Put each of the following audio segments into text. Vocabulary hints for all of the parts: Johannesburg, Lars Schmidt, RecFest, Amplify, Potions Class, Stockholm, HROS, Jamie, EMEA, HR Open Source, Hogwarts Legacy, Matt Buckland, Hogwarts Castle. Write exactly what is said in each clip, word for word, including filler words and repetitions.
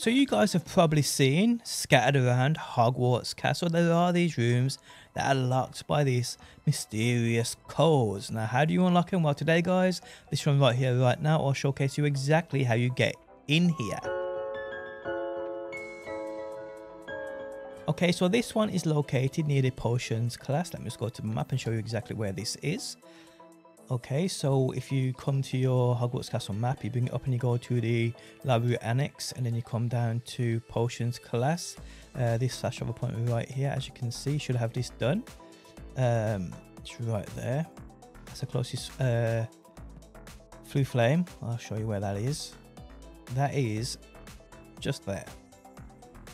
So you guys have probably seen scattered around Hogwarts Castle, there are these rooms that are locked by these mysterious codes. Now how do you unlock them? Well today guys, this one right here right now, I'll showcase you exactly how you get in here. Okay, so this one is located near the Potions Class. Let me just go to the map and show you exactly where this is. Okay, so if you come to your Hogwarts Castle map, you bring it up and you go to the Library Annex and then you come down to Potions Class. Uh, this slash of appointment right here, as you can see, should have this done. Um, it's right there. That's the closest uh, Flu Flame. I'll show you where that is. That is just there.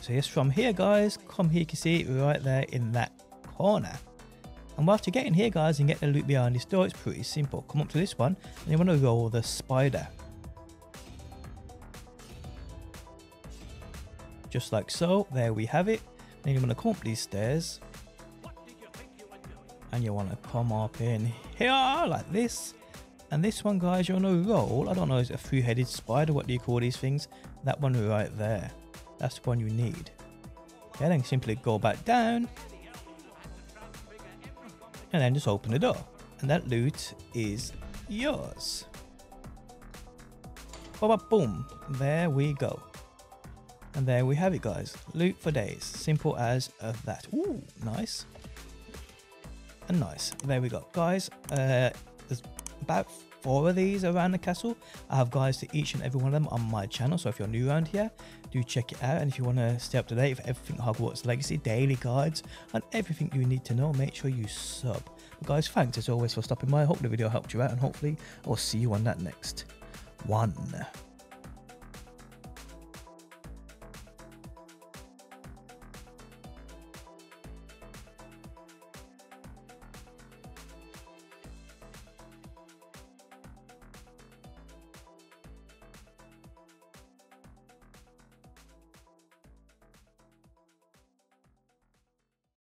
So yes, from here guys, come here, you can see it right there in that corner. And while you get in here guys and get the loot behind this door, it's pretty simple. Come up to this one and you want to roll the spider. Just like so, there we have it. Then you want to come up these stairs. And you want to come up in here like this. And this one guys, you want to roll, I don't know, is it a three-headed spider? What do you call these things? That one right there. That's the one you need. Okay, then simply go back down. And then just open the door and that loot is yours. Ba-ba-boom, there we go. And there we have it guys, loot for days, simple as uh, that. Ooh, nice and nice, there we go guys. Uh, there's about four of these around the castle. I have guides to each and every one of them on my channel, so if you're new around here, do check it out. And if you want to stay up to date with everything Hogwarts Legacy, daily guides and everything you need to know, make sure you sub. But guys, thanks as always for stopping by. I hope the video helped you out and hopefully I'll see you on that next one.